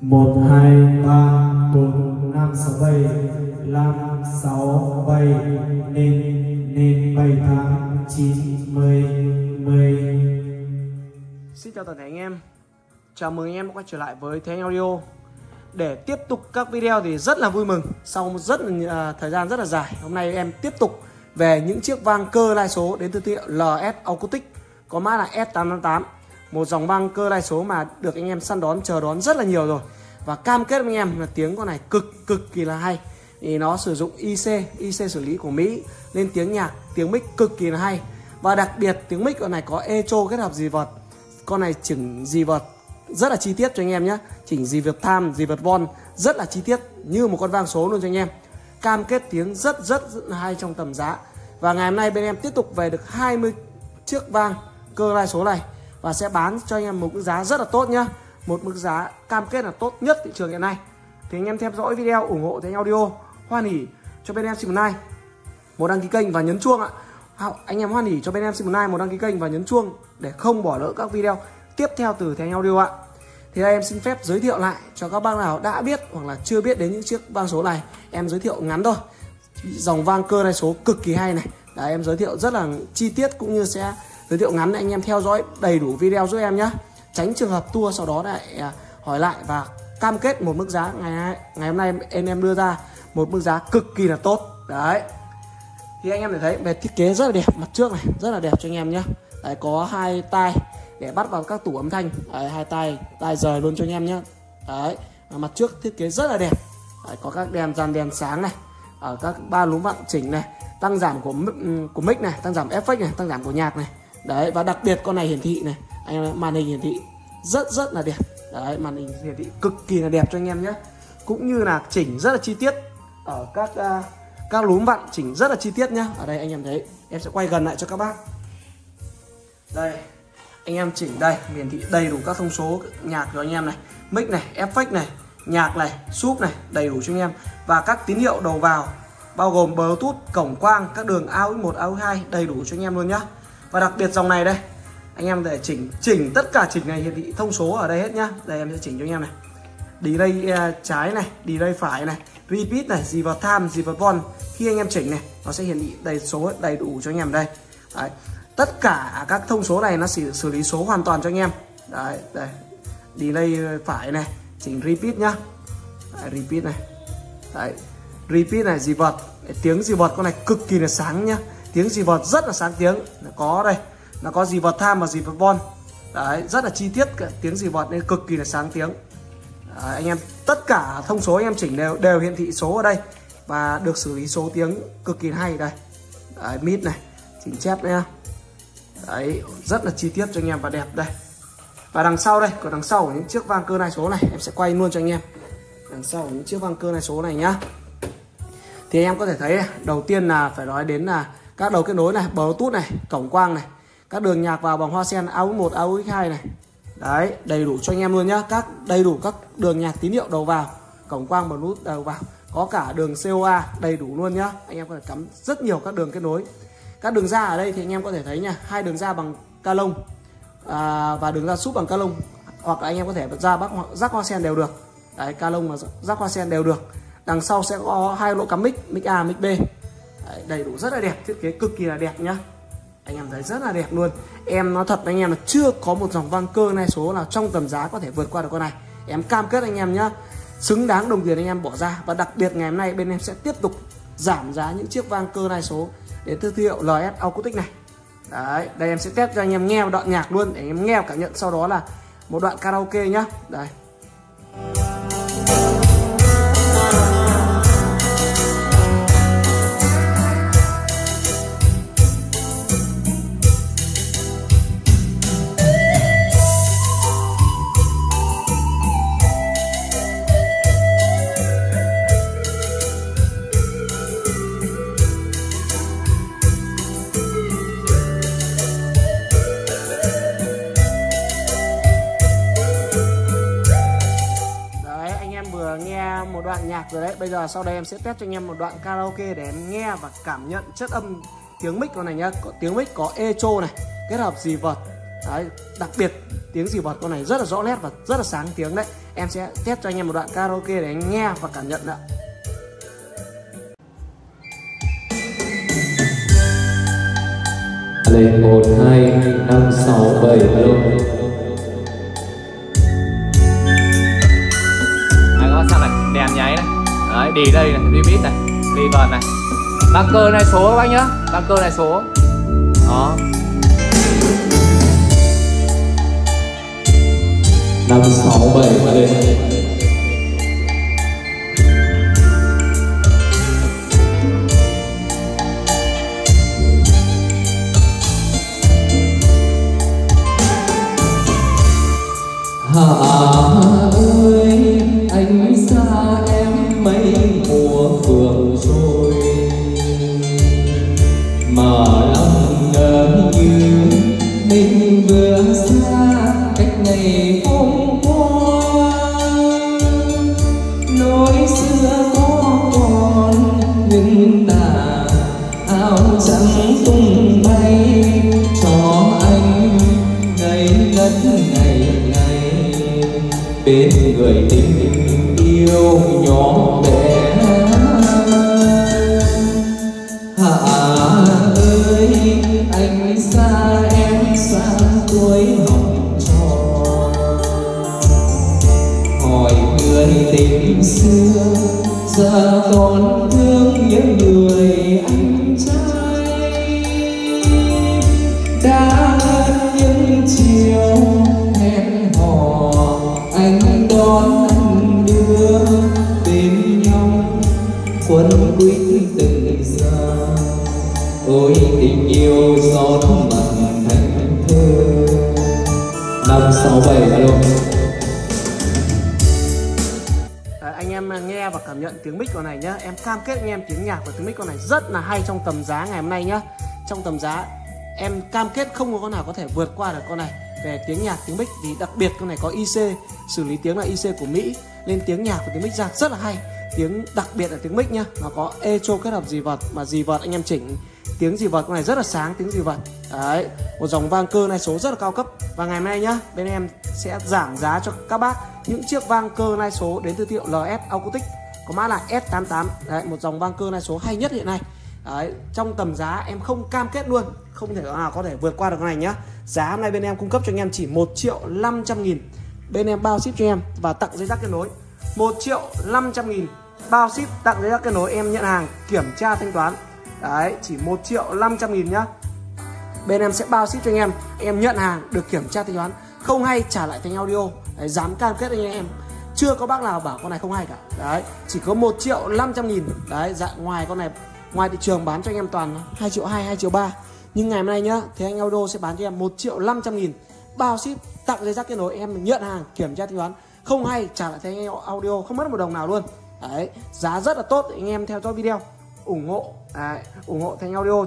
1 2 3 4 5 6 7 5 6 7 nên 7 8 9 10 10. Xin chào toàn thể anh em, chào mừng anh em đã quay trở lại với Thế Anh Audio để tiếp tục các video. Thì rất là vui mừng, sau một thời gian rất là dài, hôm nay em tiếp tục về những chiếc vang cơ lai số đến từ thương hiệu LS Acoustic có mã là S888, một dòng vang cơ lai số mà được anh em săn đón chờ đón rất là nhiều rồi, và cam kết với anh em là tiếng con này cực kỳ là hay. Thì nó sử dụng IC xử lý của Mỹ nên tiếng nhạc, tiếng mic cực kỳ là hay, và đặc biệt tiếng mic con này có echo kết hợp dì vợt. Con này chỉnh dì vợt rất là chi tiết cho anh em nhé, chỉnh dì vợt tham, dì vợt von rất là chi tiết như một con vang số luôn cho anh em, cam kết tiếng rất là hay trong tầm giá. Và ngày hôm nay bên em tiếp tục về được 20 chiếc vang cơ lai số này và sẽ bán cho anh em một mức giá rất là tốt nhá, một mức giá cam kết là tốt nhất thị trường hiện nay. Thì anh em theo dõi video ủng hộ Thế Anh Audio, hoan hỉ cho bên em xin một like, một đăng ký kênh và nhấn chuông ạ. Anh em hoan hỉ cho bên em xin một like, một đăng ký kênh và nhấn chuông để không bỏ lỡ các video tiếp theo từ Thế Anh Audio ạ. Thì đây em xin phép giới thiệu lại cho các bác nào đã biết hoặc là chưa biết đến những chiếc vang số này, em giới thiệu ngắn thôi. Dòng vang cơ lai số cực kỳ hay này. Đấy, em giới thiệu rất là chi tiết cũng như sẽ giới thiệu ngắn, anh em theo dõi đầy đủ video giúp em nhé, tránh trường hợp tua sau đó lại hỏi lại. Và cam kết một mức giá ngày hôm nay em đưa ra một mức giá cực kỳ là tốt. Đấy, thì anh em để thấy về thiết kế rất là đẹp, mặt trước này rất là đẹp cho anh em nhé. Đấy, có hai tai để bắt vào các tủ âm thanh. Đấy, hai tai rời luôn cho anh em nhé. Đấy, mặt trước thiết kế rất là đẹp. Đấy, có các đèn dàn đèn sáng này, ở các ba lúm vặn chỉnh này, tăng giảm của mic này, tăng giảm effect này, tăng giảm của nhạc này. Đấy, và đặc biệt con này hiển thị này, anh em màn hình hiển thị rất là đẹp. Đấy, màn hình hiển thị cực kỳ là đẹp cho anh em nhé, cũng như là chỉnh rất là chi tiết ở các lúm vặn, chỉnh rất là chi tiết nhá. Ở đây anh em thấy, em sẽ quay gần lại cho các bác. Đây, anh em chỉnh đây, hiển thị đầy đủ các thông số nhạc của anh em này, mic này, effect này, nhạc này, sub này, đầy đủ cho anh em. Và các tín hiệu đầu vào bao gồm Bluetooth, cổng quang, các đường AUX1, AUX2 đầy đủ cho anh em luôn nhá. Và đặc biệt dòng này đây, anh em để chỉnh tất cả chỉnh này hiển thị thông số ở đây hết nhá. Đây em sẽ chỉnh cho anh em này, delay trái này, delay phải này, repeat này, gì vào time, gì vào von. Khi anh em chỉnh này, nó sẽ hiển thị đầy số đầy đủ cho anh em đây. Đấy, tất cả các thông số này nó sẽ xử lý số hoàn toàn cho anh em. Đấy, đây delay phải này, chỉnh repeat nhá. Đấy, repeat này. Đấy, repeat này, dì vợt. Tiếng dì vợt con này cực kỳ là sáng nhá, tiếng dì vợt rất là sáng tiếng. Có đây, nó có dì vợt tham và dì vợt bon. Đấy, rất là chi tiết cả tiếng dì vợt nên cực kỳ là sáng tiếng. Đấy, anh em tất cả thông số anh em chỉnh đều hiển thị số ở đây và được xử lý số tiếng cực kỳ hay đây. Đấy, mid này, chỉnh chép nhá. Đấy, rất là chi tiết cho anh em và đẹp đây. Và đằng sau đây, còn đằng sau của những chiếc vang cơ lai số này em sẽ quay luôn cho anh em. Đằng sau của những chiếc vang cơ lai số này nhá, thì em có thể thấy đầu tiên là phải nói đến là các đầu kết nối này, Bluetooth này, cổng quang này, các đường nhạc vào bằng hoa sen AUX1, AUX2 này. Đấy, đầy đủ cho anh em luôn nhá, đầy đủ các đường nhạc, tín hiệu đầu vào, cổng quang, Bluetooth đầu vào, có cả đường COA đầy đủ luôn nhá. Anh em có thể cắm rất nhiều các đường kết nối. Các đường ra ở đây thì anh em có thể thấy nha, hai đường ra bằng ca lông và đường ra súp bằng ca lông, hoặc là anh em có thể ra rắc hoa sen đều được. Đấy, ca lông và rắc hoa sen đều được. Đằng sau sẽ có hai lỗ cắm mic, mic A, mic B. Đấy, đầy đủ rất là đẹp, thiết kế cực kỳ là đẹp nhá. Anh em thấy rất là đẹp luôn. Em nói thật anh em là chưa có một dòng vang cơ lai số nào trong tầm giá có thể vượt qua được con này. Em cam kết anh em nhá, xứng đáng đồng tiền anh em bỏ ra. Và đặc biệt ngày hôm nay bên em sẽ tiếp tục giảm giá những chiếc vang cơ lai số đến thương hiệu LS Acoustic này. Đấy, đây em sẽ test cho anh em nghe một đoạn nhạc luôn để anh em nghe cảm nhận, sau đó là một đoạn karaoke nhá. Đây, một đoạn nhạc rồi đấy. Bây giờ sau đây em sẽ test cho anh em một đoạn karaoke để em nghe và cảm nhận chất âm tiếng mic con này nhá. Có tiếng mic có echo này, kết hợp dì vợt, Đấy, đặc biệt tiếng dì bọt con này rất là rõ nét và rất là sáng tiếng đấy. Em sẽ test cho anh em một đoạn karaoke để anh nghe và cảm nhận ạ. Lên 1, 2, 5, 6, 7 luôn. Đấy, có sao này, đèn nháy này. Đấy, đi đây này, đi beat này, đi reverb này. Banker này số các bác nhá, banker này số. Đó. 5, 6, 7 lên. Hà ơi, anh xa em mấy mùa phượng rồi, mà lòng ngỡ như mình vừa xa cách ngày hôm qua. Nỗi xưa có còn nhưng tà áo trắng tung bay cho anh ngày đất ngày ngày bên người tình yêu nhỏ bé. Tình xưa giờ còn thương những người anh trai đã hơn những chiều hẹn hò, anh đón anh đưa tìm nhau quấn quýt từng giờ. Ôi tình yêu gió mặn thành thơ. 5, 6, 7 luôn. Anh em nghe và cảm nhận tiếng mic con này nhá. Em cam kết anh em tiếng nhạc và tiếng mic con này rất là hay trong tầm giá ngày hôm nay nhá. Trong tầm giá em cam kết không có con nào có thể vượt qua được con này về tiếng nhạc, tiếng mic. Thì đặc biệt con này có IC, xử lý tiếng là IC của Mỹ, nên tiếng nhạc và tiếng mic ra rất là hay. Tiếng đặc biệt là tiếng mic nhá, nó có echo kết hợp dì vọt, mà dì vọt anh em chỉnh tiếng dì vọt con này rất là sáng tiếng dì vọt. Đấy, một dòng vang cơ này số rất là cao cấp. Và ngày hôm nay nhá, bên em sẽ giảm giá cho các bác những chiếc vang cơ nai số đến từ thương hiệu LS Acoustic có mã là S88. Đấy, một dòng vang cơ nai số hay nhất hiện nay. Đấy, trong tầm giá em không cam kết luôn, không thể nào có thể vượt qua được con này nhá. Giá hôm nay bên em cung cấp cho anh em chỉ 1.500.000, bên em bao ship cho em và tặng giấy rác kết nối. 1.500.000 bao ship tặng giấy rác kết nối, em nhận hàng kiểm tra thanh toán. Đấy, chỉ 1.500.000 nhá. Bên em sẽ bao ship cho anh em nhận hàng được kiểm tra thanh toán, không hay trả lại Thế Anh Audio. Đấy, dám cam kết anh em, chưa có bác nào bảo con này không hay cả. Đấy, chỉ có 1.500.000. đấy, dạng ngoài con này, ngoài thị trường bán cho anh em toàn 2.200.000, 2.300.000, nhưng ngày hôm nay nhá, Thế Anh Audio sẽ bán cho em 1.500.000 bao ship tặng giấy rác kết nối, em nhận hàng kiểm tra thanh toán, không hay trả lại Thế Anh Audio, không mất một đồng nào luôn. Đấy, giá rất là tốt, anh em theo dõi video ủng hộ Thế Anh Audio.